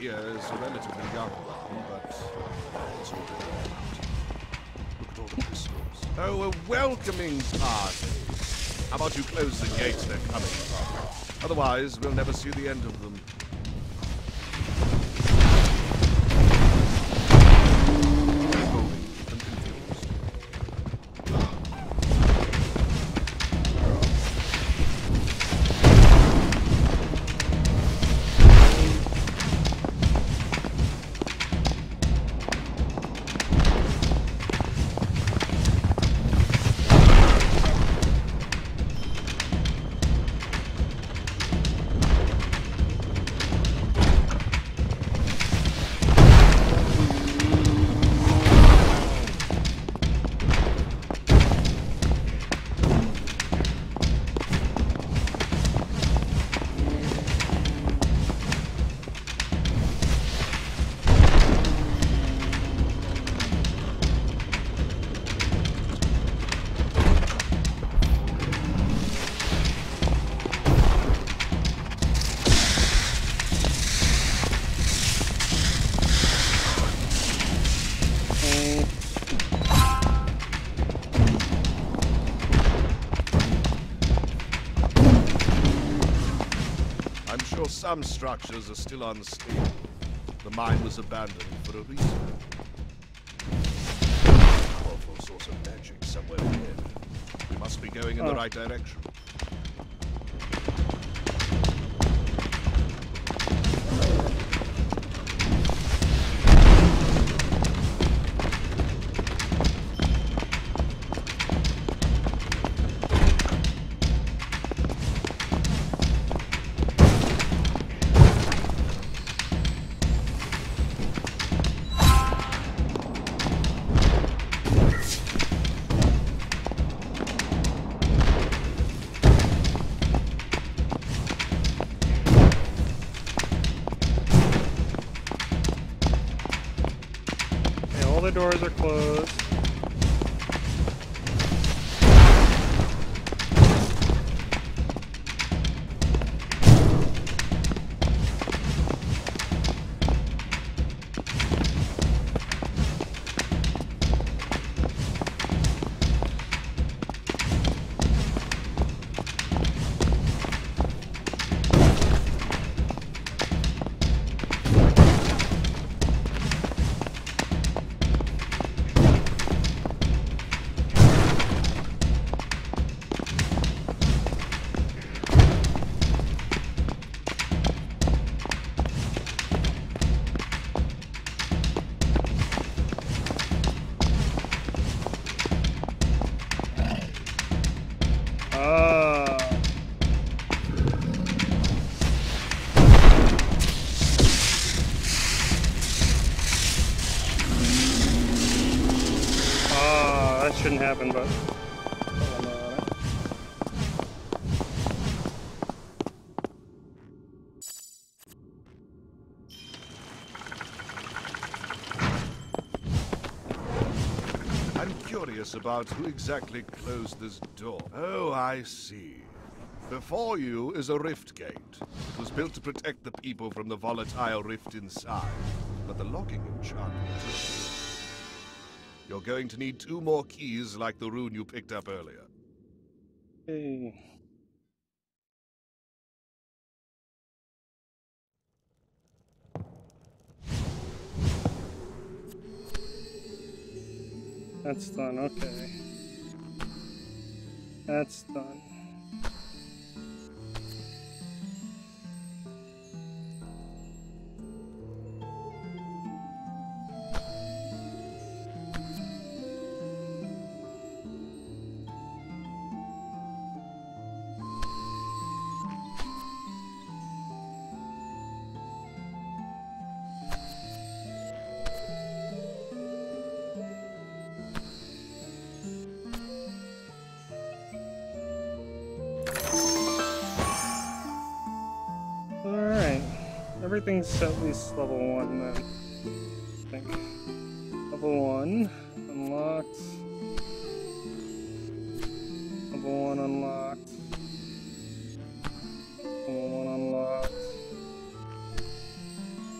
here is a relatively young one, but it's already out. Look at all the crystals. Oh, a welcoming party. How about you close the gates they're coming from? Otherwise, we'll never see the end of them. Some structures are still unstable. The mine was abandoned for a reason. Powerful source of magic somewhere here. We must be going in the right direction. Doors are closed. Shouldn't happen, but I'm curious about who exactly closed this door. Oh, I see. Before you is a rift gate. It was built to protect the people from the volatile rift inside, but the locking enchantment is... You're going to need 2 more keys like the rune you picked up earlier. Hey. That's done, okay. That's done. Everything's at least level 1 then, I think. Level 1, unlocked. Level 1 unlocked. Level 1 unlocked.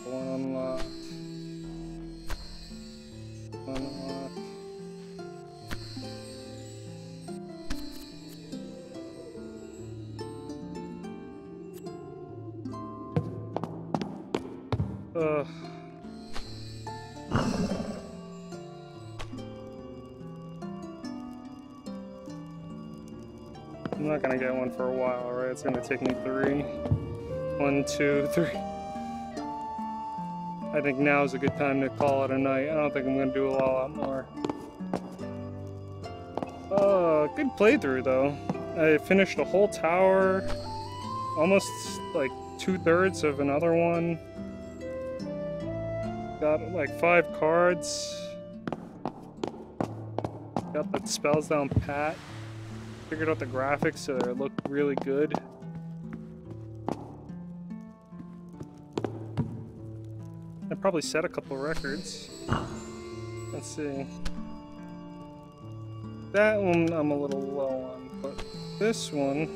Level 1 unlocked. I'm not gonna get one for a while, right? It's gonna take me three. One, two, three. I think now is a good time to call it a night. I don't think I'm gonna do a lot more. Good playthrough though. I finished the whole tower, almost like 2/3 of another one. Got like 5 cards. Got the spells down pat. Figured out the graphics so they look really good. I probably set a couple records. Let's see. That one I'm a little low on, but this one...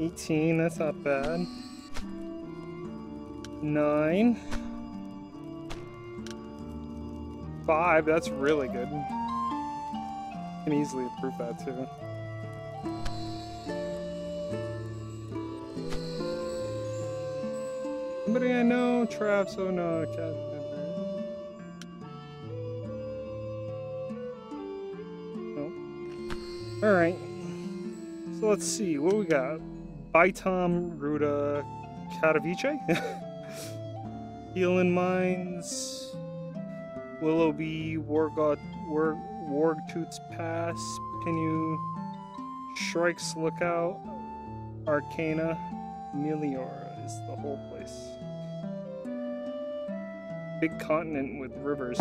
18, that's not bad. 9. 5, that's really good. Can easily improve that too. Somebody I know traps, oh no, I can't. Alright, so let's see, what we got? Baitom, Ruta, Katowice, Healing Mines, Willowby, Wargtooth's Pass, Pinu, Shrike's Lookout, Arcana Meliora is the whole place. Big continent with rivers.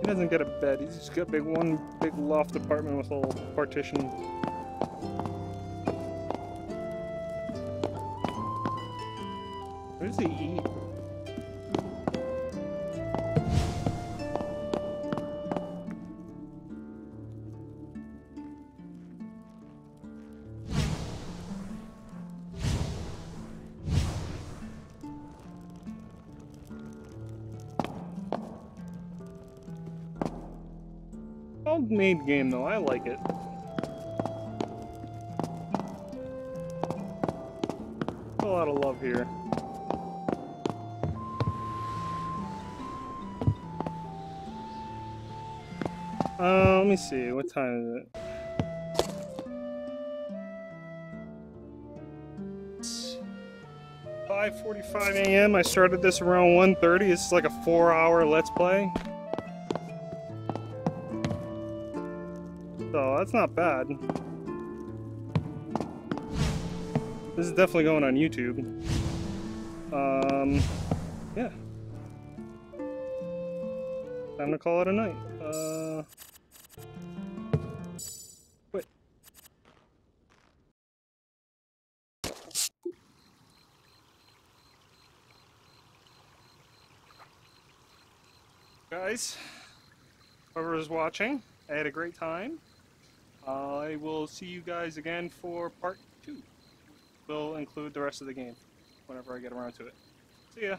He doesn't get a bed, he's just got one big loft apartment with a little partition. What does he eat? Made game though, I like it. A lot of love here. Let me see, what time is it? 5:45 a.m. I started this around 1:30. This is like a 4-hour let's play. So that's not bad. This is definitely going on YouTube. Yeah. Time to call it a night. Wait. Guys, whoever's watching, I had a great time. I will see you guys again for part 2. We'll include the rest of the game whenever I get around to it. See ya!